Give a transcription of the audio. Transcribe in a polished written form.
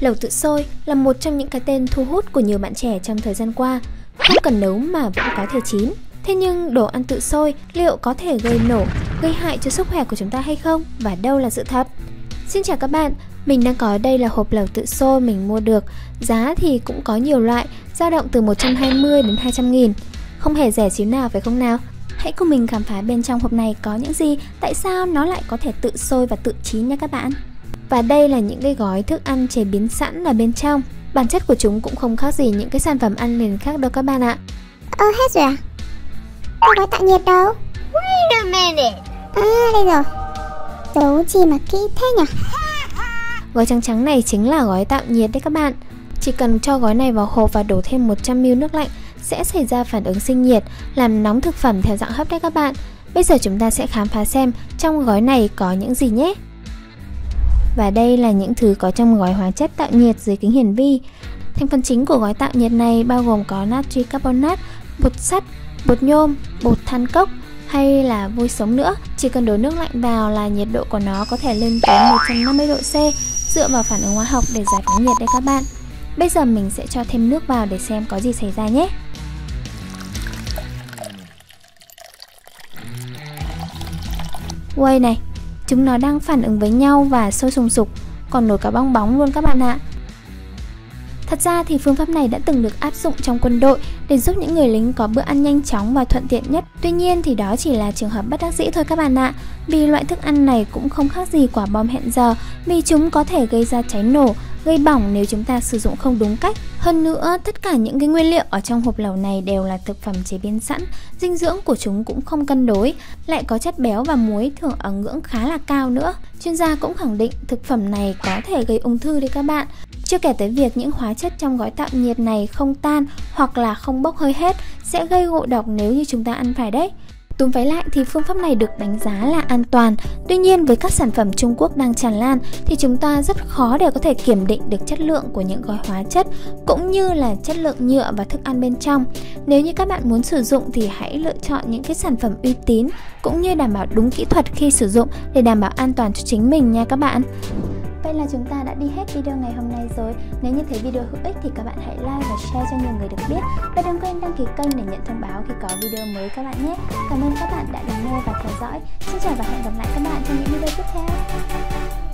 Lẩu tự sôi là một trong những cái tên thu hút của nhiều bạn trẻ trong thời gian qua, không cần nấu mà vẫn có thể chín. Thế nhưng đồ ăn tự sôi liệu có thể gây nổ, gây hại cho sức khỏe của chúng ta hay không? Và đâu là sự thật? Xin chào các bạn, mình đang có đây là hộp lẩu tự sôi mình mua được. Giá thì cũng có nhiều loại, dao động từ 120 đến 200 nghìn. Không hề rẻ xíu nào phải không nào? Hãy cùng mình khám phá bên trong hộp này có những gì, tại sao nó lại có thể tự sôi và tự chín nha các bạn. Và đây là những cái gói thức ăn chế biến sẵn ở bên trong. Bản chất của chúng cũng không khác gì những cái sản phẩm ăn liền khác đâu các bạn ạ. Hết rồi à? Có gói tạo nhiệt đâu? Wait a minute. À, đây rồi. Giấu chi mà kỹ thế nhỉ? Gói trắng trắng này chính là gói tạo nhiệt đấy các bạn. Chỉ cần cho gói này vào hộp và đổ thêm 100 ml nước lạnh sẽ xảy ra phản ứng sinh nhiệt, làm nóng thực phẩm theo dạng hấp đấy các bạn. Bây giờ chúng ta sẽ khám phá xem trong gói này có những gì nhé. Và đây là những thứ có trong gói hóa chất tạo nhiệt dưới kính hiển vi. Thành phần chính của gói tạo nhiệt này bao gồm có natri carbonat, bột sắt, bột nhôm, bột than cốc hay là vôi sống nữa. Chỉ cần đổ nước lạnh vào là nhiệt độ của nó có thể lên tới 150 độ C dựa vào phản ứng hóa học để giải phóng nhiệt đấy các bạn. Bây giờ mình sẽ cho thêm nước vào để xem có gì xảy ra nhé. Uầy này, chúng nó đang phản ứng với nhau và sôi sùng sục, còn nổi cả bong bóng luôn các bạn ạ. Thật ra thì phương pháp này đã từng được áp dụng trong quân đội để giúp những người lính có bữa ăn nhanh chóng và thuận tiện nhất. Tuy nhiên thì đó chỉ là trường hợp bất đắc dĩ thôi các bạn ạ. Vì loại thức ăn này cũng không khác gì quả bom hẹn giờ, vì chúng có thể gây ra cháy nổ, gây bỏng nếu chúng ta sử dụng không đúng cách. Hơn nữa, tất cả những cái nguyên liệu ở trong hộp lẩu này đều là thực phẩm chế biến sẵn, dinh dưỡng của chúng cũng không cân đối, lại có chất béo và muối thường ở ngưỡng khá là cao nữa. Chuyên gia cũng khẳng định thực phẩm này có thể gây ung thư đấy các bạn. Chưa kể tới việc những hóa chất trong gói tạo nhiệt này không tan hoặc là không bốc hơi hết sẽ gây ngộ độc nếu như chúng ta ăn phải đấy. Túm váy lại thì phương pháp này được đánh giá là an toàn. Tuy nhiên với các sản phẩm Trung Quốc đang tràn lan thì chúng ta rất khó để có thể kiểm định được chất lượng của những gói hóa chất cũng như là chất lượng nhựa và thức ăn bên trong. Nếu như các bạn muốn sử dụng thì hãy lựa chọn những cái sản phẩm uy tín cũng như đảm bảo đúng kỹ thuật khi sử dụng để đảm bảo an toàn cho chính mình nha các bạn. Vậy là chúng ta đã đi hết video ngày hôm nay rồi. Nếu như thấy video hữu ích thì các bạn hãy like và share cho nhiều người được biết. Và đừng quên đăng ký kênh để nhận thông báo khi có video mới các bạn nhé. Cảm ơn các bạn đã lắng nghe và theo dõi. Xin chào và hẹn gặp lại các bạn trong những video tiếp theo.